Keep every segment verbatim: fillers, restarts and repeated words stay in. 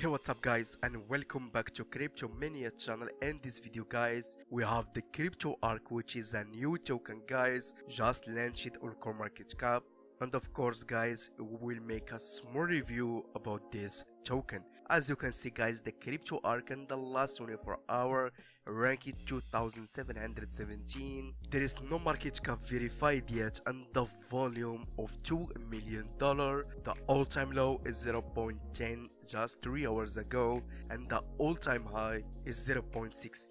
Hey, what's up guys, and welcome back to Crypto Mania channel. In this video guys, we have the CryptoArc, which is a new token guys, just launched on CoinMarketCap. And of course guys, we will make a small review about this token. As you can see guys, the CryptoArc in the last twenty-four hour ranked two thousand seven hundred seventeen. There is no market cap verified yet, and the volume of two million dollars. The all-time low is zero point one zero just three hours ago, and the all-time high is zero point one six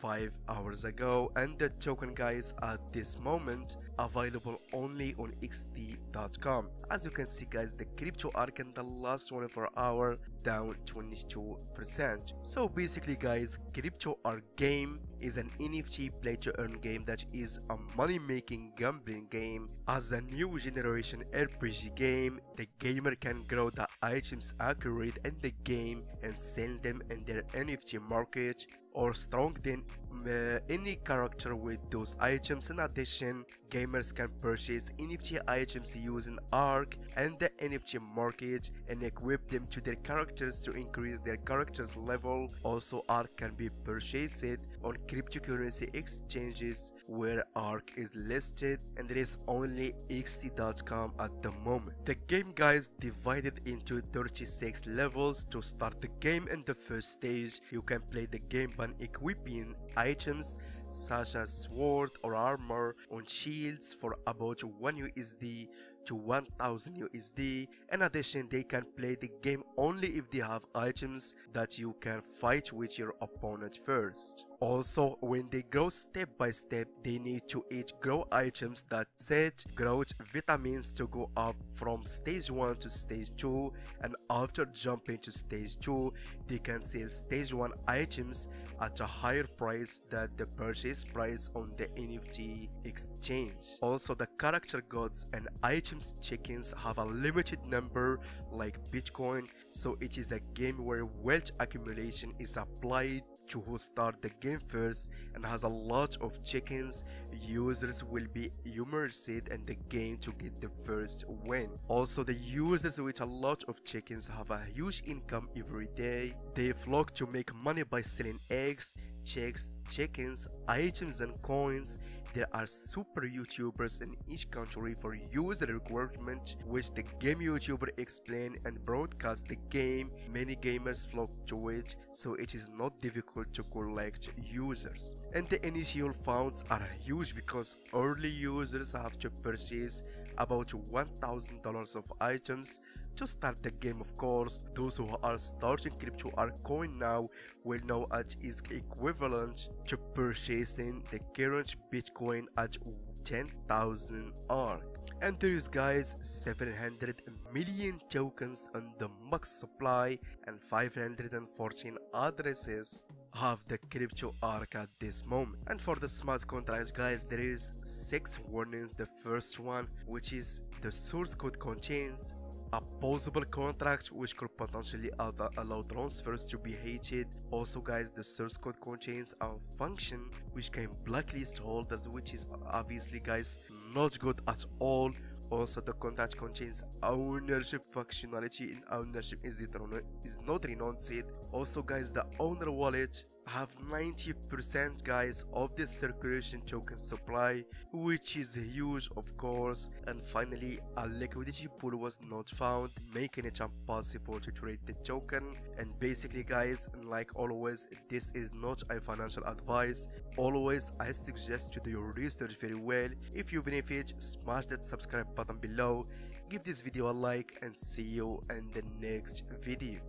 five hours ago. And the token guys at this moment available only on x t dot com. As you can see guys, the CryptoArc in the last twenty-four hour down twenty-two percent. So basically guys, CryptoArc game is an N F T play to earn game that is a money making gambling game. As a new generation R P G game, the gamer can grow the items accurate in the game and sell them in their N F T market, or strong than uh, any character with those items. In addition, gamers can purchase N F T items using ARC and the N F T market and equip them to their characters to increase their character's level. Also, ARC can be purchased on cryptocurrency exchanges where ARC is listed, and there is only x t dot com at the moment. The game guys divided into thirty-six levels. To start the game in the first stage, you can play the game by equipping items such as sword or armor on shields for about one U S D to one thousand U S D. In addition, they can play the game only if they have items that you can fight with your opponent first. Also, when they grow step by step, they need to each grow items that set growth vitamins to go up from stage one to stage two, and after jumping to stage two, they can sell stage one items at a higher price than the purchase price on the N F T exchange. Also, the character goods and items check-ins have a limited number like Bitcoin, so it is a game where wealth accumulation is applied to who start the game first and has a lot of check-ins. Users will be immersed in the game to get the first win. Also, the users with a lot of check-ins have a huge income every day. They flock to make money by selling eggs, checks, check-ins, items and coins. There are super YouTubers in each country for user requirement, which the game YouTuber explain and broadcast the game. Many gamers flock to it, so it is not difficult to collect users. And the initial funds are huge because early users have to purchase about one thousand dollars of items to start the game. Of course, those who are starting CryptoArc coin now will know it is equivalent to purchasing the current Bitcoin at ten thousand ARC. And there is guys seven hundred million tokens on the max supply, and five hundred fourteen addresses have the CryptoArc at this moment. And for the smart contracts guys, there is six warnings. The first one, which is the source code contains a possible contract which could potentially allow transfers to be hated. Also guys, the source code contains a function which can blacklist holders, which is obviously guys not good at all. Also, the contract contains ownership functionality, and ownership is, is not renounced. Also guys, the owner wallet have ninety percent guys of the circulation token supply, which is huge of course. And finally, a liquidity pool was not found, making it impossible to trade the token. And basically guys, like always, this is not a financial advice. Always I suggest to do your research very well. If you benefit, smash that subscribe button below, give this video a like, and see you in the next video.